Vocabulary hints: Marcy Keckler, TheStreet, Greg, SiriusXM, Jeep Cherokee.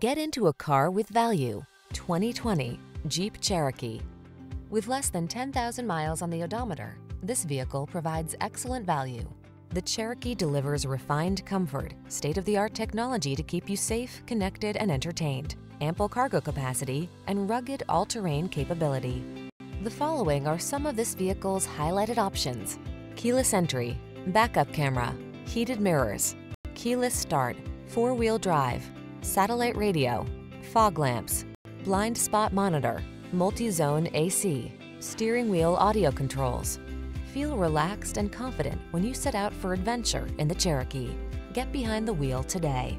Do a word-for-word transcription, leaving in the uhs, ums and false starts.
Get into a car with value. twenty twenty Jeep Cherokee. With less than ten thousand miles on the odometer, this vehicle provides excellent value. The Cherokee delivers refined comfort, state-of-the-art technology to keep you safe, connected, and entertained, ample cargo capacity, and rugged all-terrain capability. The following are some of this vehicle's highlighted options: keyless entry, backup camera, heated mirrors, keyless start, four-wheel drive, satellite radio, fog lamps, blind spot monitor, multi-zone A C, steering wheel audio controls. Feel relaxed and confident when you set out for adventure in the Cherokee. Get behind the wheel today.